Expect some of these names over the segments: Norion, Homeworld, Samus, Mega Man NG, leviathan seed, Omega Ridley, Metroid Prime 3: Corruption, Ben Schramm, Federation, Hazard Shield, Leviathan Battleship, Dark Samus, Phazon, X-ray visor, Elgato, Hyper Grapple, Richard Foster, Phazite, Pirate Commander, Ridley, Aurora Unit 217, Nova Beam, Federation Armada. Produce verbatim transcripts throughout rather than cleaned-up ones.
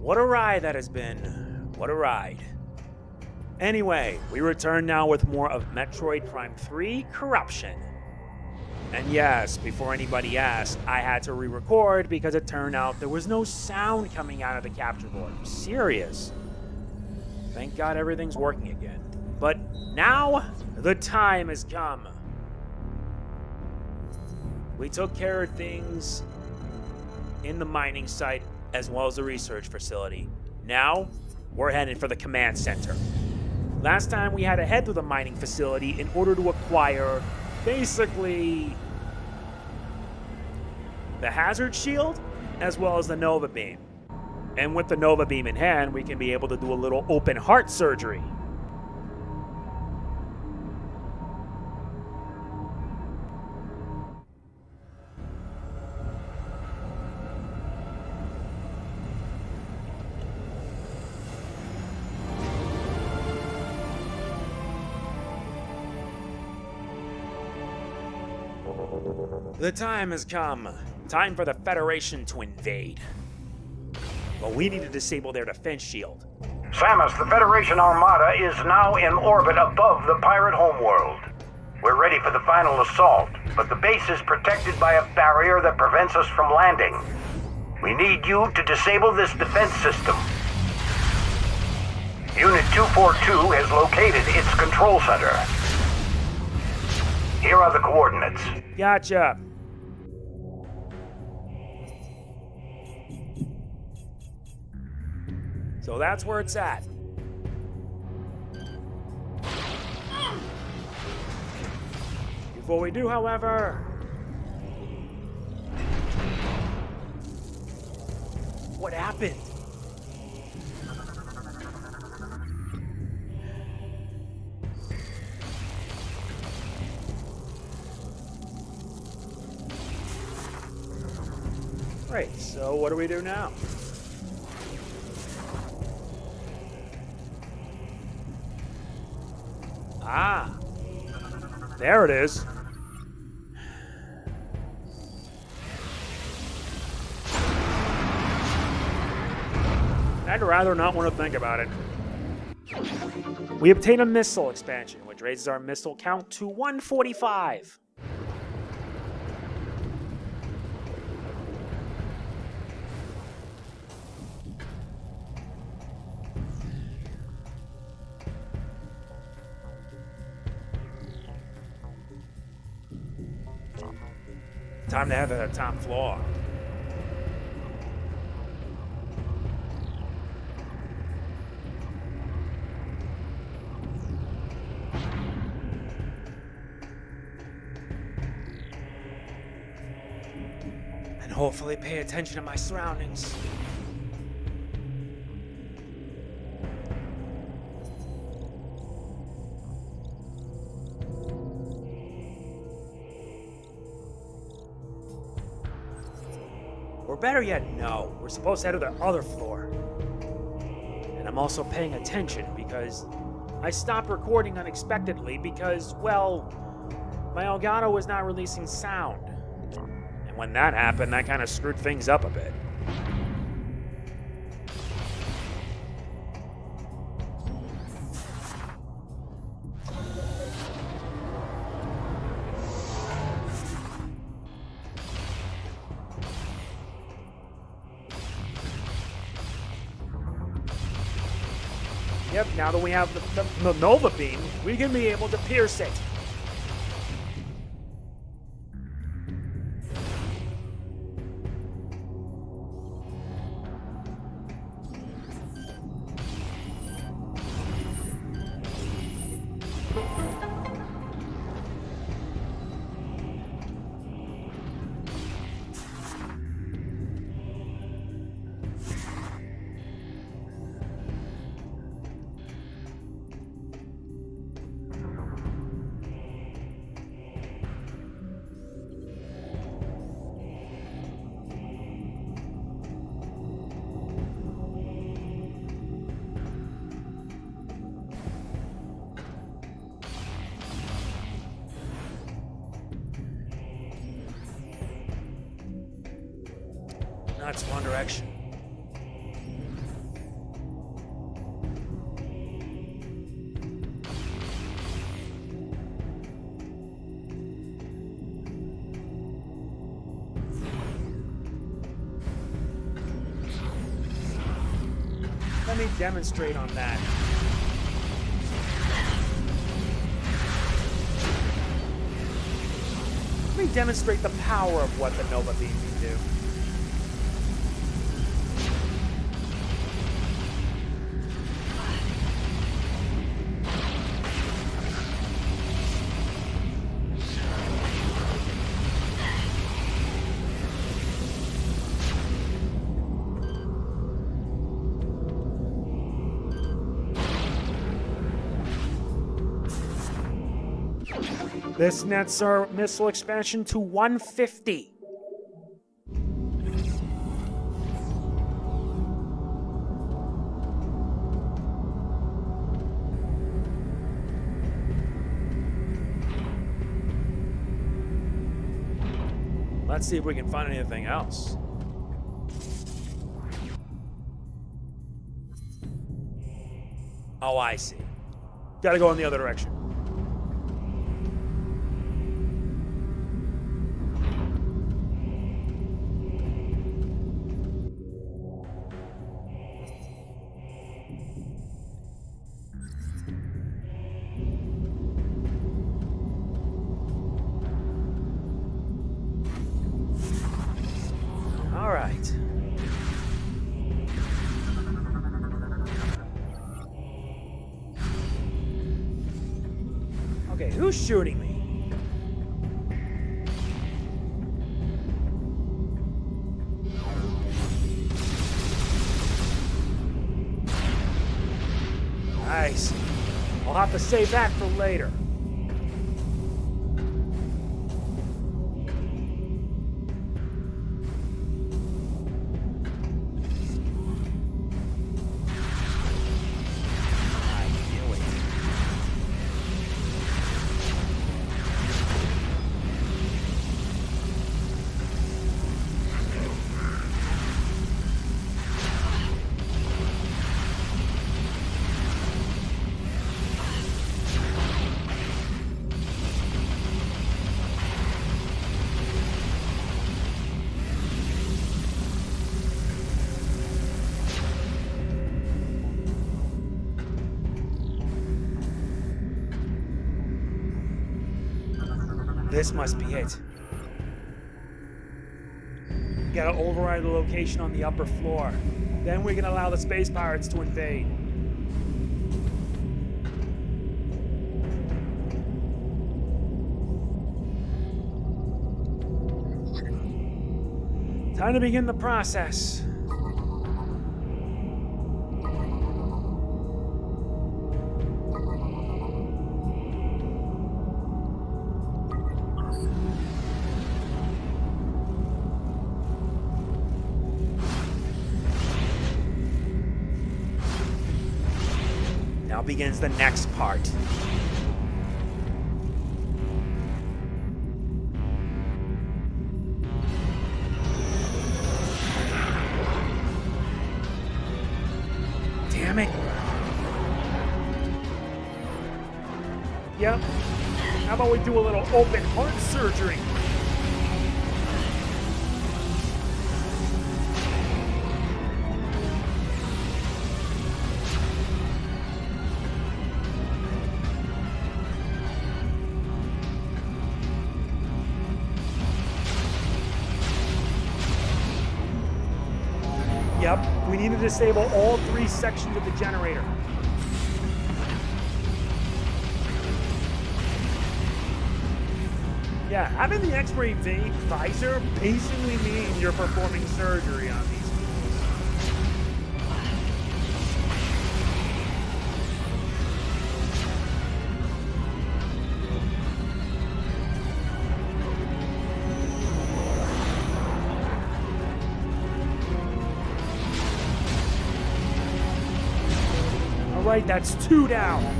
What a ride that has been. What a ride. Anyway, we return now with more of Metroid Prime three Corruption. And yes, before anybody asks, I had to re-record because it turned out there was no sound coming out of the capture board. I'm serious. Thank God everything's working again. But now, the time has come. We took care of things in the mining site as well as the research facility. Now, we're headed for the command center. Last time we had to head to the mining facility in order to acquire, basically, the Hazard Shield as well as the Nova Beam. And with the Nova Beam in hand, we can be able to do a little open heart surgery. The time has come. Time for the Federation to invade. But we need to disable their defense shield. Samus, the Federation Armada is now in orbit above the pirate homeworld. We're ready for the final assault, but the base is protected by a barrier that prevents us from landing. We need you to disable this defense system. Unit two forty-two has located its control center. Here are the coordinates. Gotcha. So that's where it's at. Before we do, however... What happened? Right, so what do we do now? Ah, there it is. I'd rather not want to think about it. We obtain a missile expansion, which raises our missile count to one forty-five. Time to have it at the top floor. And hopefully pay attention to my surroundings. Or better yet, no. We're supposed to head to the other floor. And I'm also paying attention because I stopped recording unexpectedly because, well, my Elgato was not releasing sound. And when that happened, that kind of screwed things up a bit. Yep, now that we have the, the, the Nova Beam, we can be able to pierce it. That's one direction. Let me demonstrate on that. Let me demonstrate the power of what the Nova Beam can do. This nets our missile expansion to one fifty. Let's see if we can find anything else. Oh, I see. Gotta go in the other direction. Shooting me. Nice. I'll have to save that for later. This must be it. We gotta override the location on the upper floor. Then we can allow the space pirates to invade. Time to begin the process. Begins the next part. Damn it. Yep. How about we do a little open heart surgery? We need to disable all three sections of the generator. Yeah, having the X-ray visor basically means you're performing surgery on these . Right, that's two down.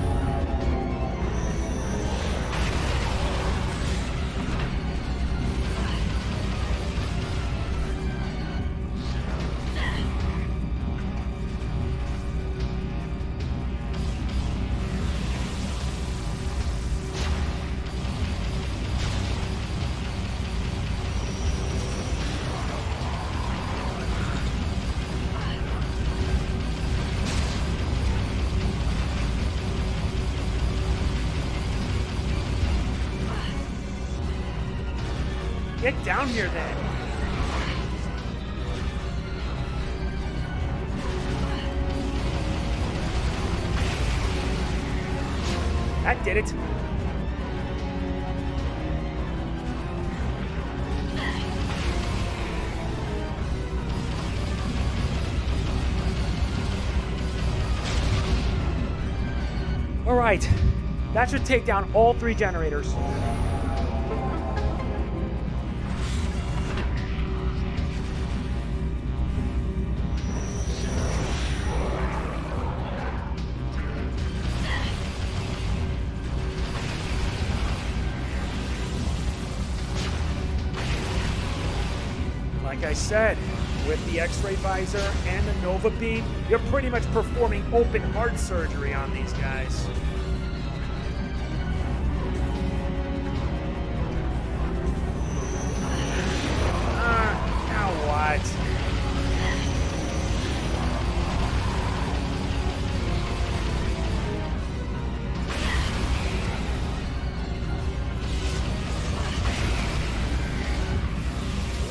Get down here then. That did it. All right, that should take down all three generators. Like I said, with the X-ray visor and the Nova Beam, you're pretty much performing open heart surgery on these guys.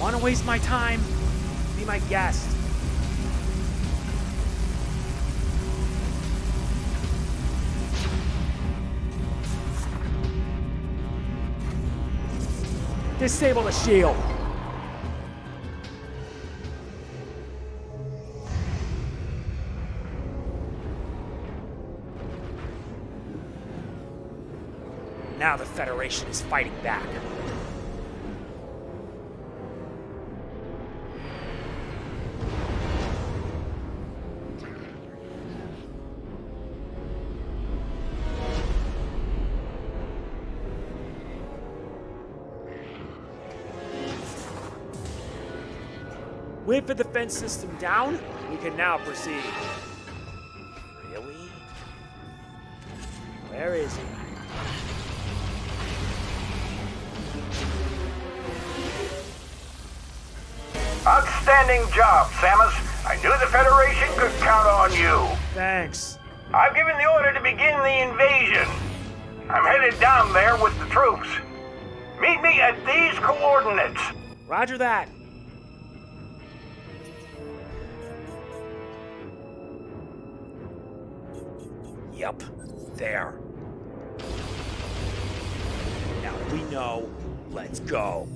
Wanna waste my time? Be my guest. Disable the shield. Now the Federation is fighting back. Wait for the fence system down. We can now proceed. Really? Where is he? Outstanding job, Samus. I knew the Federation could count on you. Thanks. I've given the order to begin the invasion. I'm headed down there with the troops. Meet me at these coordinates. Roger that. Yep, there. Now we know. Let's go.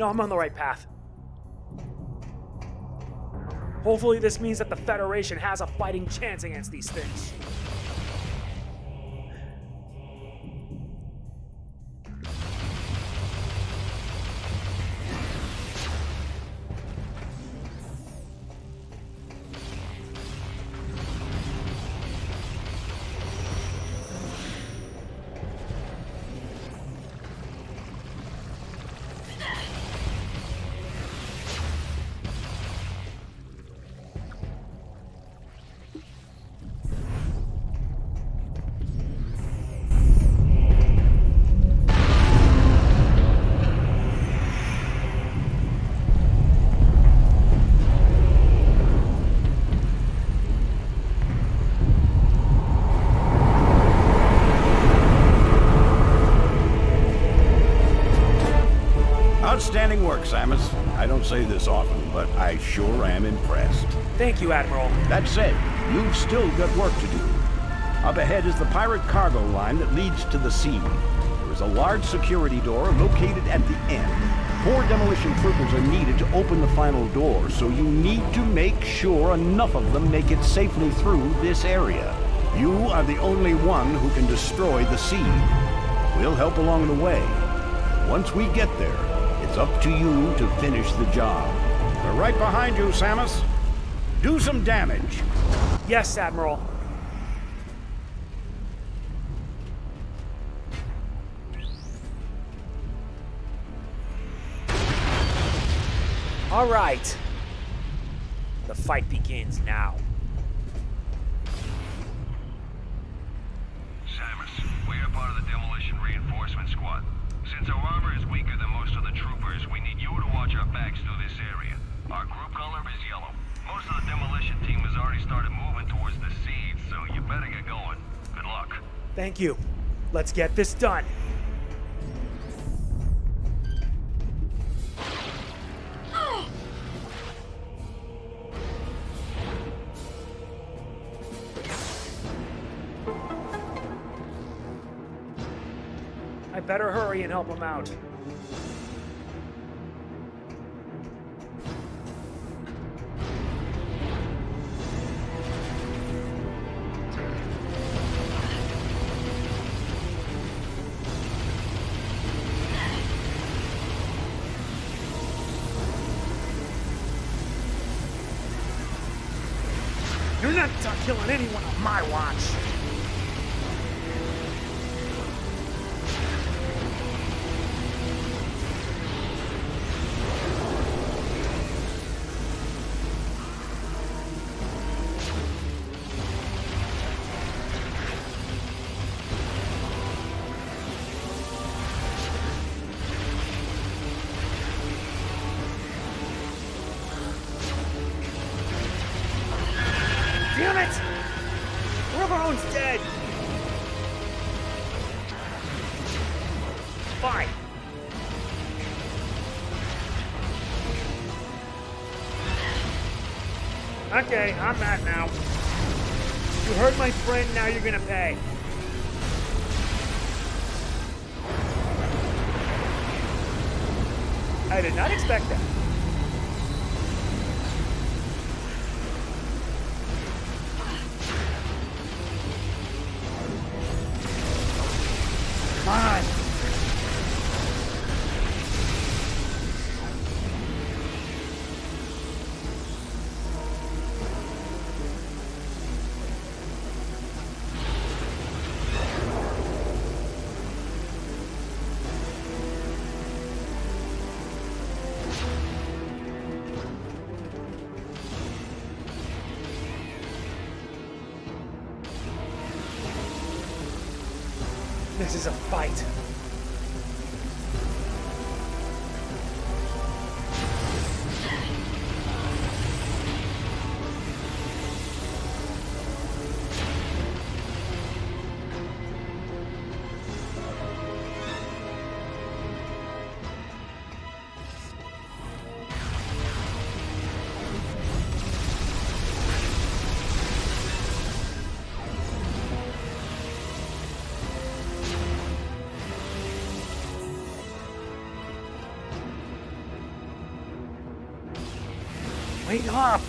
No, I'm on the right path. Hopefully this means that the Federation has a fighting chance against these things. Outstanding work, Samus. I don't say this often, but I sure am impressed. Thank you, Admiral. That said, you've still got work to do. Up ahead is the pirate cargo line that leads to the sea. There is a large security door located at the end. Four demolition troopers are needed to open the final door, so you need to make sure enough of them make it safely through this area. You are the only one who can destroy the sea. We'll help along the way. Once we get there, it's up to you to finish the job. We're right behind you, Samus. Do some damage. Yes, Admiral. All right. The fight begins now. Samus, we are part of the demolition reinforcement squad. Since our armor is weaker than most of the troopers, we need you to watch our backs through this area. Our group color is yellow. Most of the demolition team has already started moving towards the siege, so you better get going. Good luck. Thank you. Let's get this done. I better hurry and help him out. You're not killing anyone on my watch. Okay, I'm mad now. You hurt my friend, now you're gonna pay. I did not expect that. This is a fight. Wake up!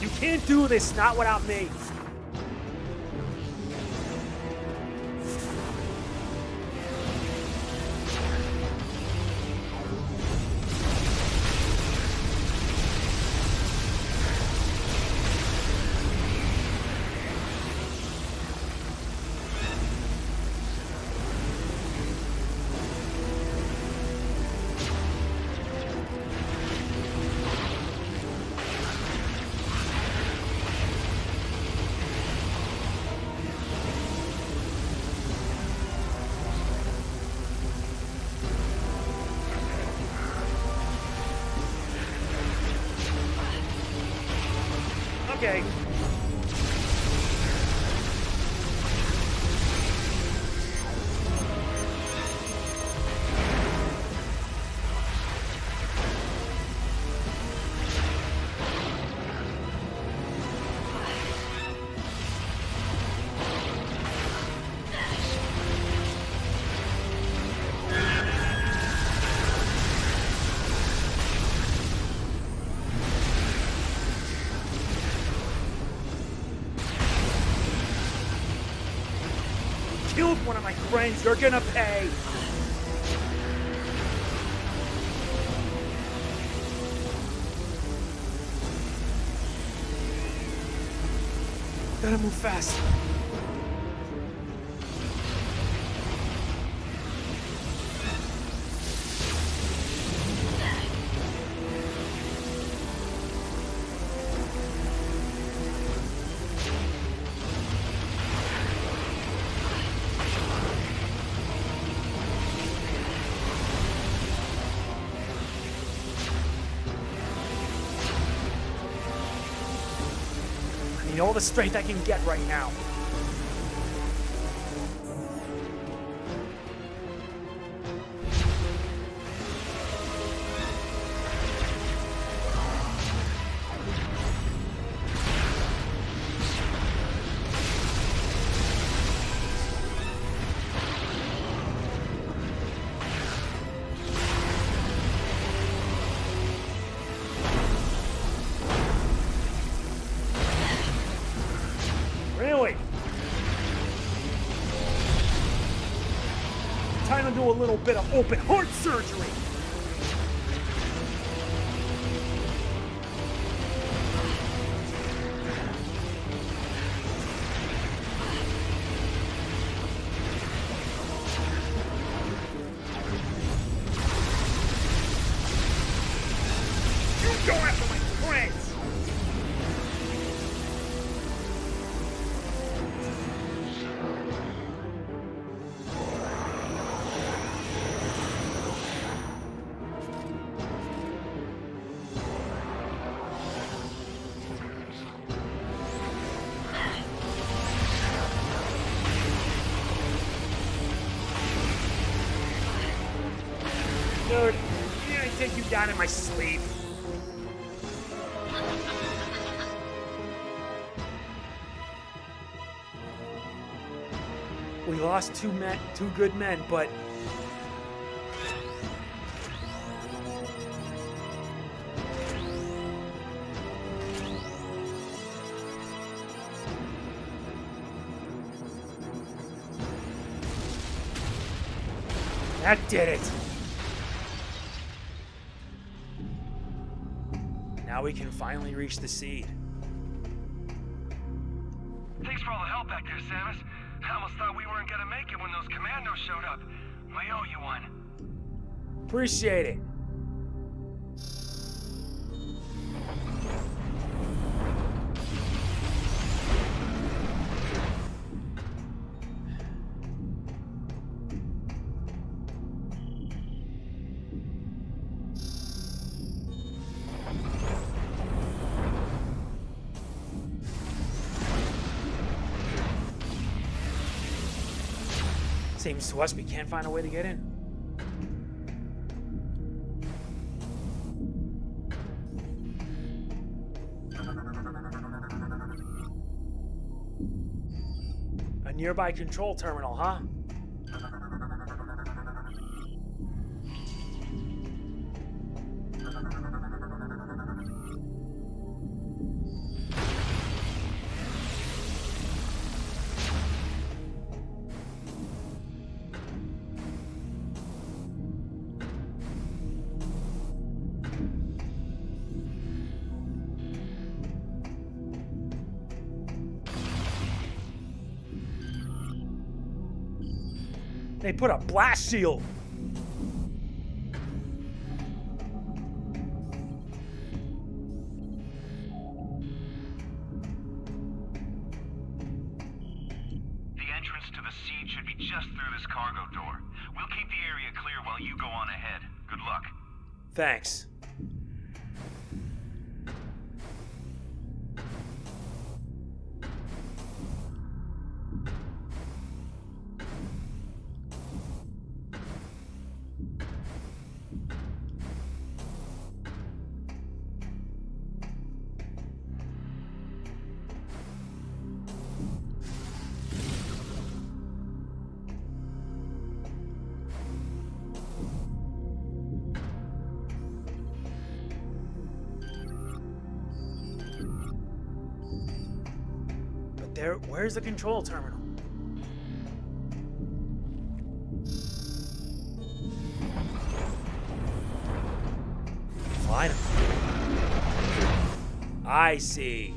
You can't do this, not without me. Okay. Killed one of my friends, you're gonna pay! Gotta move fast. need all the strength I can get right now. A little bit of open heart surgery. Down in my sleep. We lost two men, two good men, but that did it. Now we can finally reach the seed. Thanks for all the help back there, Samus. I almost thought we weren't gonna make it when those commandos showed up. I owe you one. Appreciate it. Seems to us we can't find a way to get in. A nearby control terminal, huh? They put a blast shield. There, where's the control terminal? Find him. I see.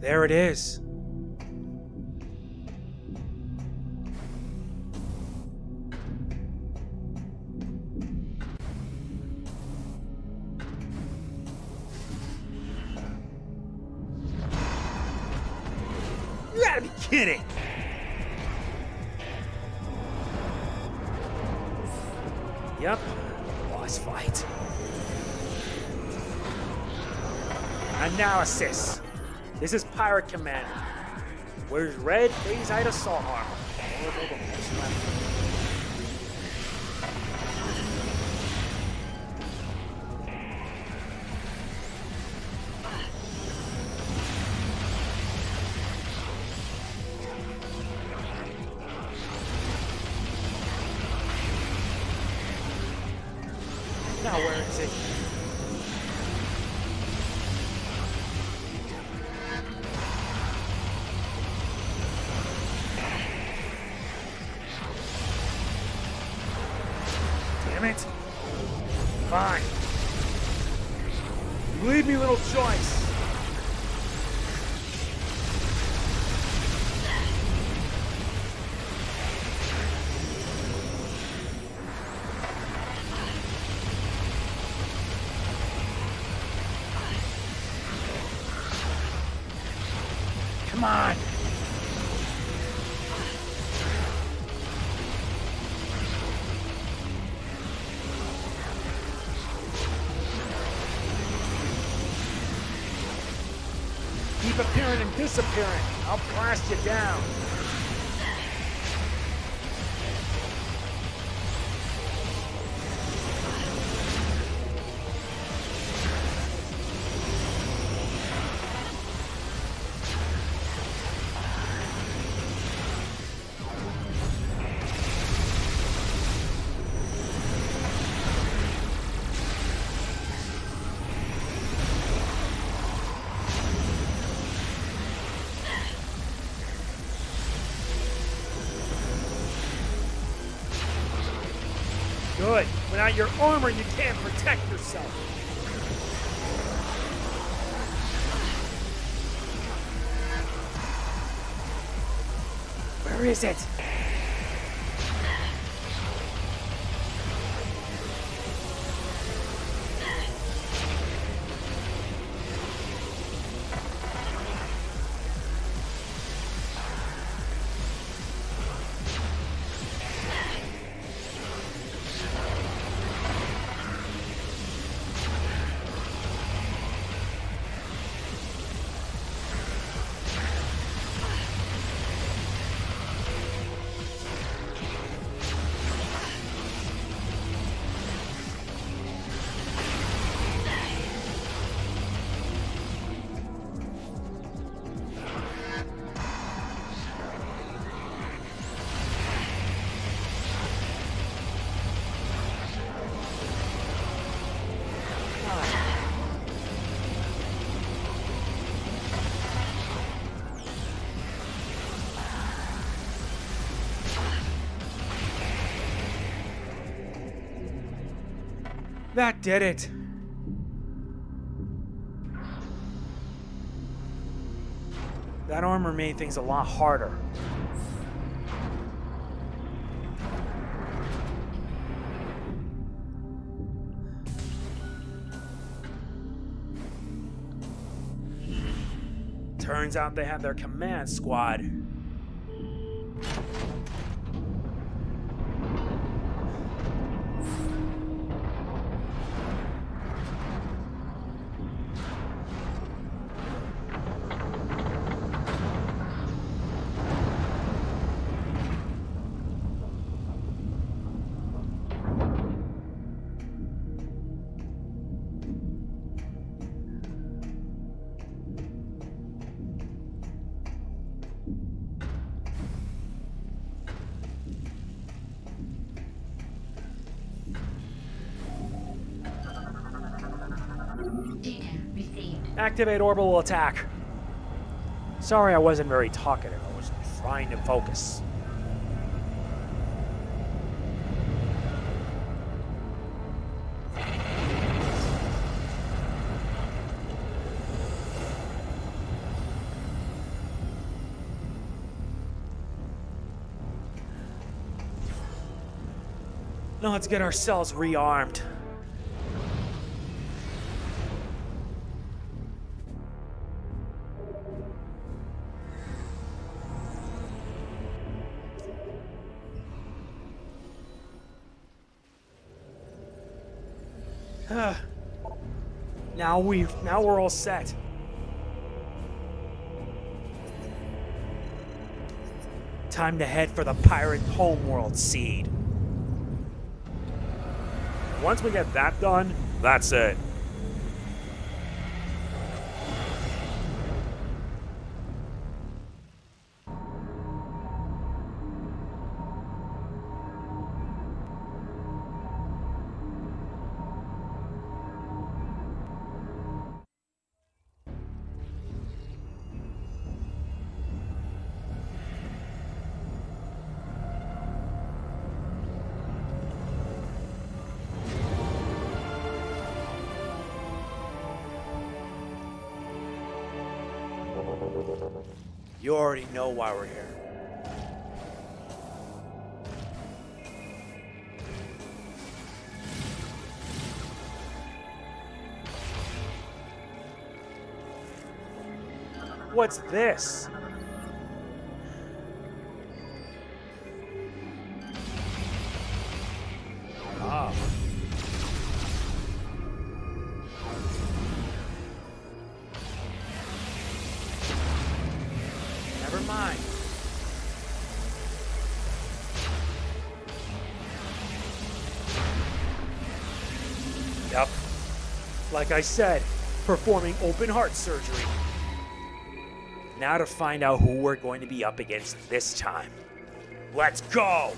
There it is. You gotta be kidding. Yep. Boss fight. Analysis. This is Pirate Commander. Wears red phasite assault armor. Now where is it? Come on! Keep appearing and disappearing. I'll blast you down. Good. Without your armor, you can't protect yourself. Where is it? That did it. That armor made things a lot harder. Turns out they have their command squad. Activate orbital attack. Sorry I wasn't very talkative. I was trying to focus. Now let's get ourselves rearmed. Now we now we're all set. Time to head for the pirate homeworld seed. Once we get that done, that's it. You already know why we're here. What's this? Like I said, performing open heart surgery. Now to find out who we're going to be up against this time. Let's go!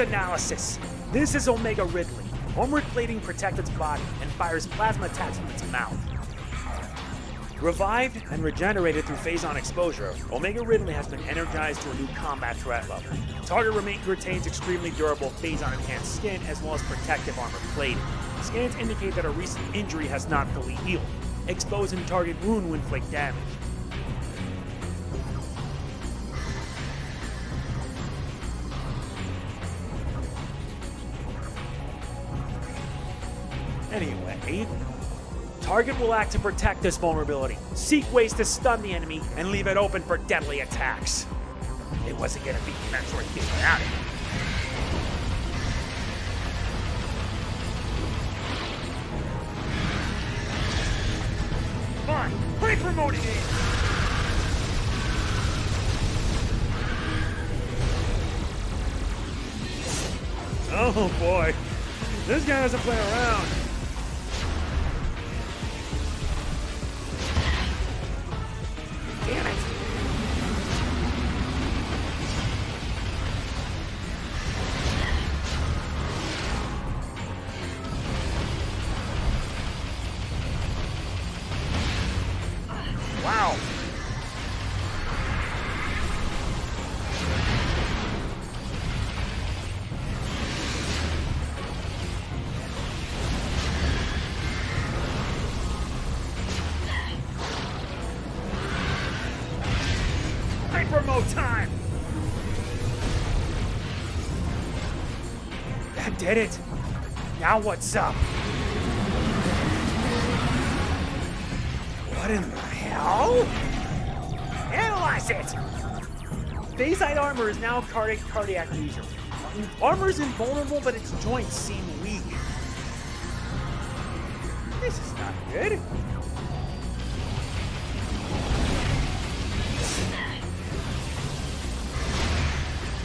Analysis. This is Omega Ridley. Armored plating protects its body and fires plasma attacks from its mouth. Revived and regenerated through Phazon exposure, Omega Ridley has been energized to a new combat threat level. Target remain retains extremely durable Phazon enhanced skin as well as protective armor plating. Scans indicate that a recent injury has not fully healed. Expose and target wound will inflict damage. Anyway, target will act to protect this vulnerability, seek ways to stun the enemy, and leave it open for deadly attacks. It wasn't gonna be Metroid without it. Fine, hyper motivated. Oh boy, this guy doesn't play around. Did it. Now what's up? What in the hell? Analyze it! Phazite armor is now cardiac cardiac lesion. Armor is invulnerable, but its joints seem weak. This is not good.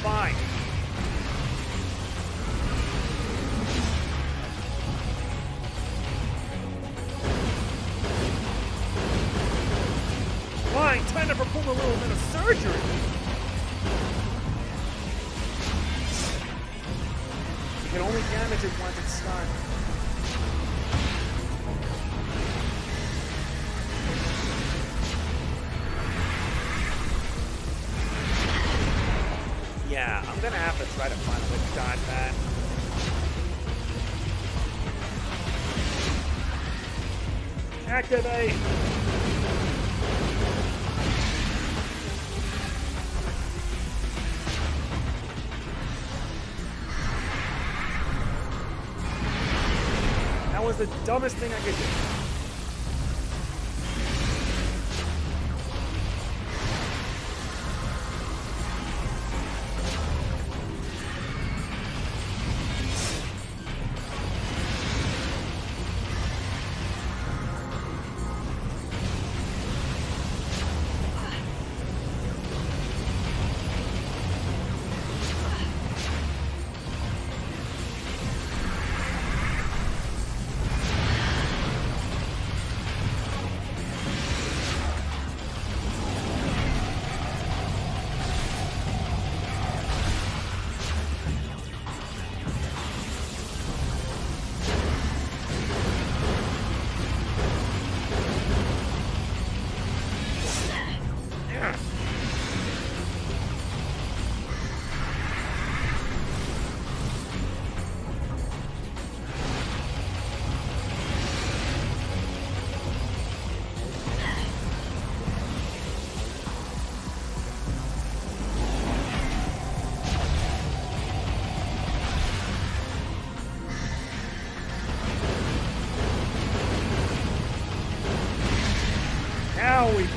Fine. fine. Time to perform a little bit of surgery. You can only damage it once it's stunned. Yeah, I'm gonna have to try to find a way to dodge that. Activate! That was the dumbest thing I could do.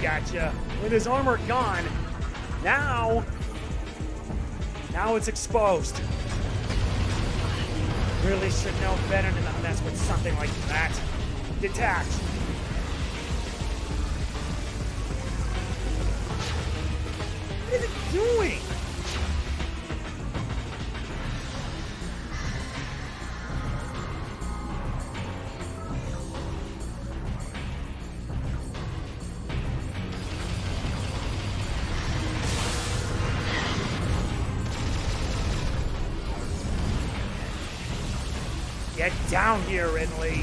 Gotcha. With his armor gone, now, now it's exposed. Really should know better than to mess with something like that. Detach. What is it doing? Get down here, Ridley!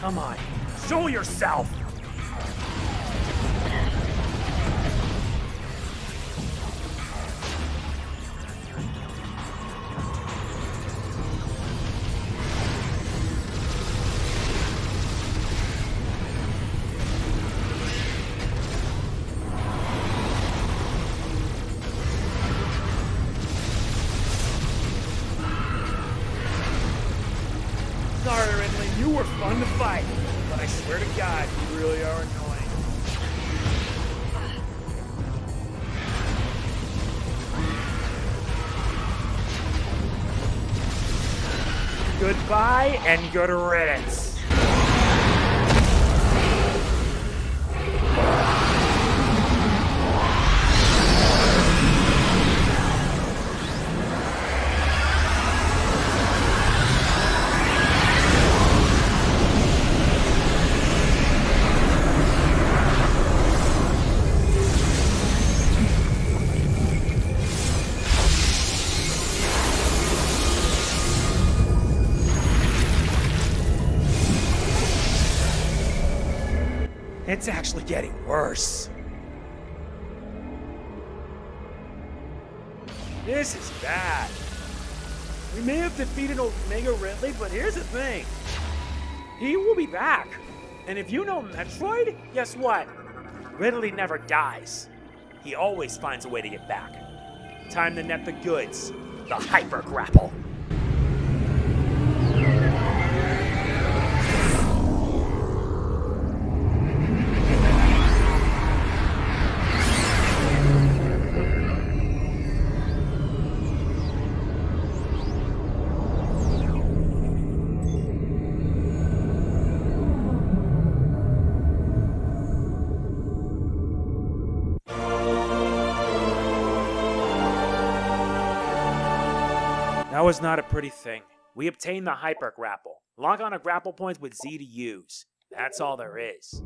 Come on, show yourself! Goodbye and good riddance. It's actually getting worse. This is bad. We may have defeated Omega Ridley, but here's the thing. He will be back. And if you know Metroid, guess what? Ridley never dies. He always finds a way to get back. Time to net the goods. The Hyper Grapple. That was not a pretty thing. We obtained the Hyper Grapple. Lock on a grapple point with Z to use. That's all there is.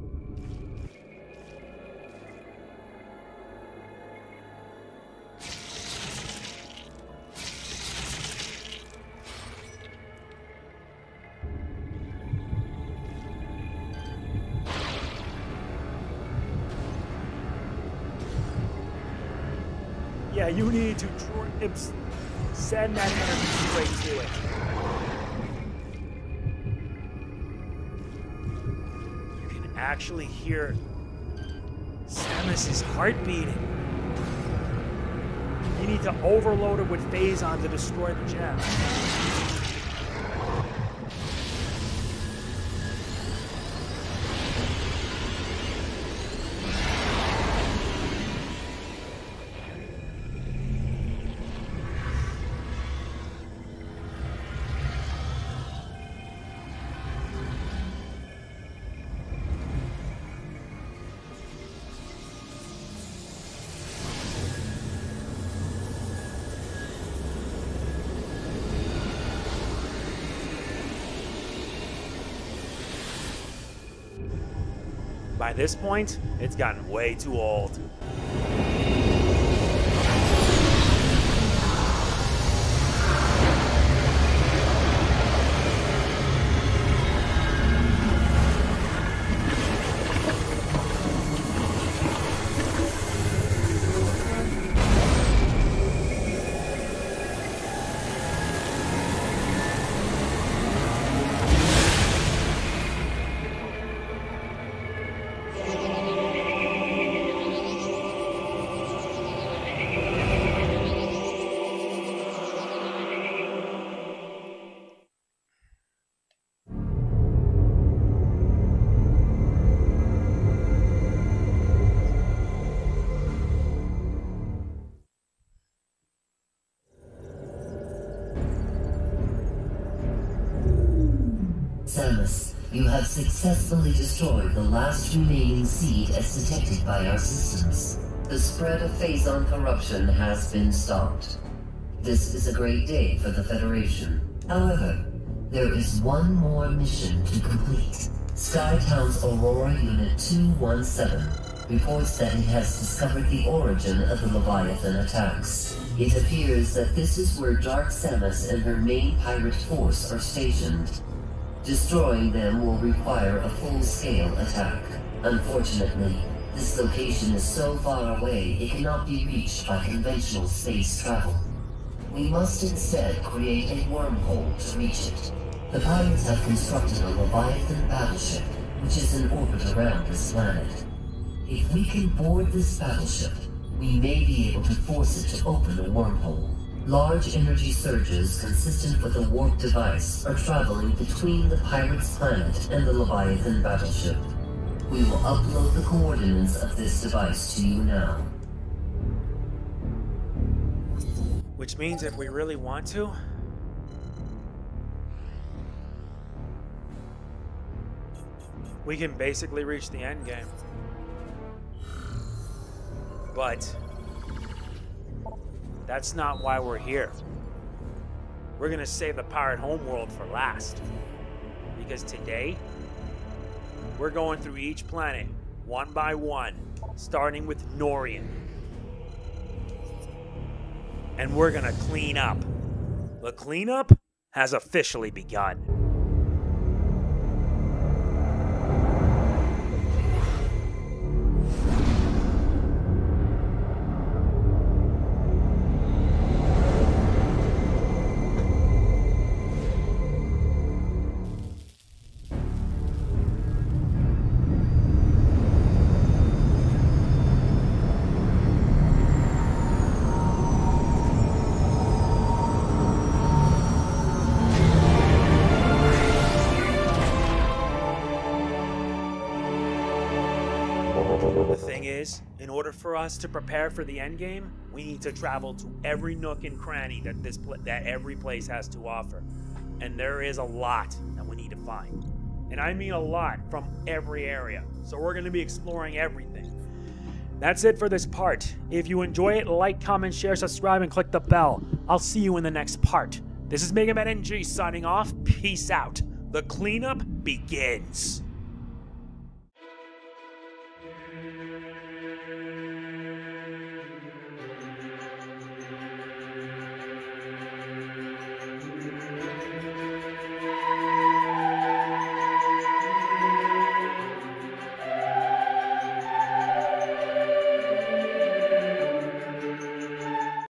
Yeah, you need to send that energy straight to it. You can actually hear Samus' heart beating. You need to overload it with Phazon to destroy the gem. By this point, it's gotten way too old. Samus, you have successfully destroyed the last remaining seed as detected by our systems. The spread of Phazon corruption has been stopped. This is a great day for the Federation. However, there is one more mission to complete. Skytown's Aurora Unit two one seven reports that it has discovered the origin of the Leviathan attacks. It appears that this is where Dark Samus and her main pirate force are stationed. Destroying them will require a full-scale attack. Unfortunately, this location is so far away it cannot be reached by conventional space travel. We must instead create a wormhole to reach it. The pirates have constructed a Leviathan battleship, which is in orbit around this planet. If we can board this battleship, we may be able to force it to open a wormhole. Large energy surges consistent with a warp device are traveling between the pirate's planet and the Leviathan battleship. We will upload the coordinates of this device to you now. Which means if we really want to... we can basically reach the end game. But... that's not why we're here. We're gonna save the pirate homeworld for last. Because today, we're going through each planet, one by one, starting with Norion. And we're gonna clean up. The cleanup has officially begun. In order for us to prepare for the end game, we need to travel to every nook and cranny that this pl that every place has to offer, and there is a lot that we need to find, and I mean a lot from every area. So we're going to be exploring everything. That's it for this part. If you enjoy it, like, comment, share, subscribe, and click the bell. I'll see you in the next part. This is Mega Man N G signing off. Peace out. The cleanup begins.